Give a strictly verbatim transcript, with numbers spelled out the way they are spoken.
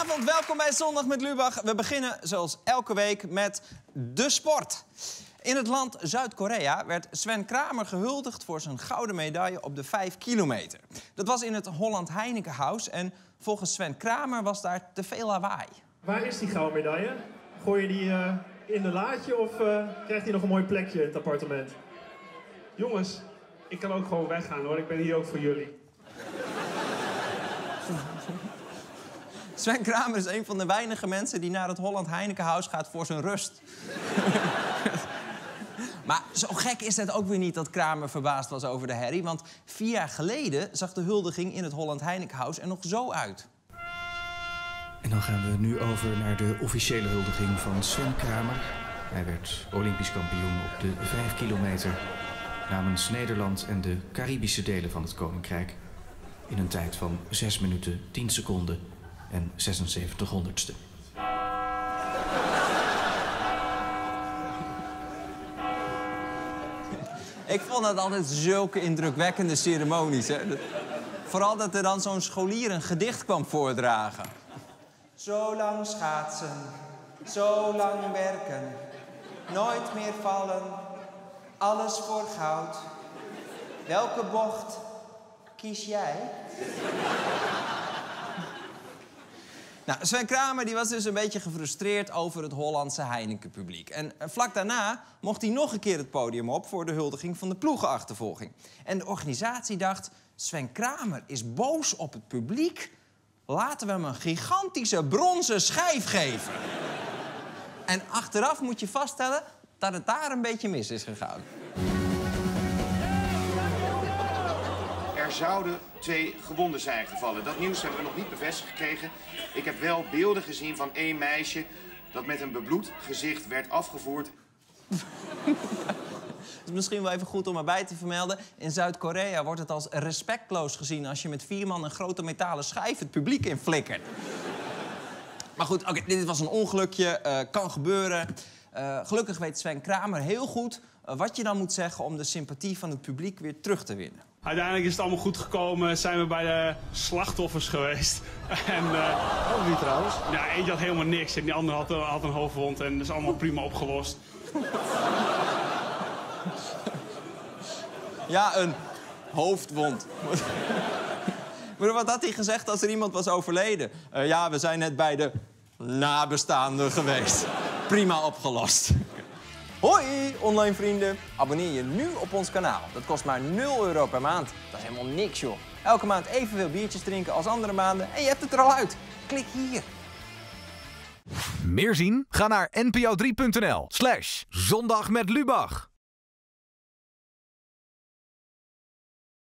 Goedenavond, welkom bij Zondag met Lubach. We beginnen zoals elke week met de sport. In het land Zuid-Korea werd Sven Kramer gehuldigd voor zijn gouden medaille op de vijf kilometer. Dat was in het Holland Heineken House en volgens Sven Kramer was daar te veel lawaai. Waar is die gouden medaille? Gooi je die uh, in de laadje of uh, krijgt hij nog een mooi plekje in het appartement? Jongens, ik kan ook gewoon weggaan hoor, ik ben hier ook voor jullie. Sven Kramer is een van de weinige mensen die naar het Holland Heineken House gaat voor zijn rust. Maar zo gek is het ook weer niet dat Kramer verbaasd was over de herrie. Want vier jaar geleden zag de huldiging in het Holland Heineken House er nog zo uit. En dan gaan we nu over naar de officiële huldiging van Sven Kramer. Hij werd Olympisch kampioen op de vijf kilometer namens Nederland en de Caribische delen van het Koninkrijk. In een tijd van zes minuten, tien seconden. En zesenzeventig honderdste. Ik vond dat altijd zulke indrukwekkende ceremonies. Hè? Vooral dat er dan zo'n scholier een gedicht kwam voordragen. Zo lang schaatsen, zo lang werken, nooit meer vallen, alles voor goud. Welke bocht kies jij? Nou, Sven Kramer die was dus een beetje gefrustreerd over het Hollandse Heineken-publiek. En vlak daarna mocht hij nog een keer het podium op voor de huldiging van de ploegenachtervolging. En de organisatie dacht, Sven Kramer is boos op het publiek. Laten we hem een gigantische bronzen schijf geven. En achteraf moet je vaststellen dat het daar een beetje mis is gegaan. Er zouden twee gewonden zijn gevallen. Dat nieuws hebben we nog niet bevestigd gekregen. Ik heb wel beelden gezien van één meisje dat met een bebloed gezicht werd afgevoerd. Het is misschien wel even goed om erbij te vermelden. In Zuid-Korea wordt het als respectloos gezien als je met vier man een grote metalen schijf het publiek in flikkert. Maar goed, oké, dit was een ongelukje, uh, kan gebeuren. Uh, gelukkig weet Sven Kramer heel goed uh, wat je dan moet zeggen om de sympathie van het publiek weer terug te winnen. Uiteindelijk is het allemaal goed gekomen, zijn we bij de slachtoffers geweest. En, uh, oh, wie trouwens? Ja, eentje had helemaal niks en die andere had, had een hoofdwond en dat is allemaal prima opgelost. Ja, een hoofdwond. Maar wat had hij gezegd als er iemand was overleden? Uh, ja, we zijn net bij de nabestaanden geweest. Prima opgelost. Hoi, online vrienden. Abonneer je nu op ons kanaal. Dat kost maar nul euro per maand. Dat is helemaal niks, joh. Elke maand evenveel biertjes drinken als andere maanden en je hebt het er al uit. Klik hier. Meer zien? Ga naar n p o drie punt n l slash zondag met Lubach.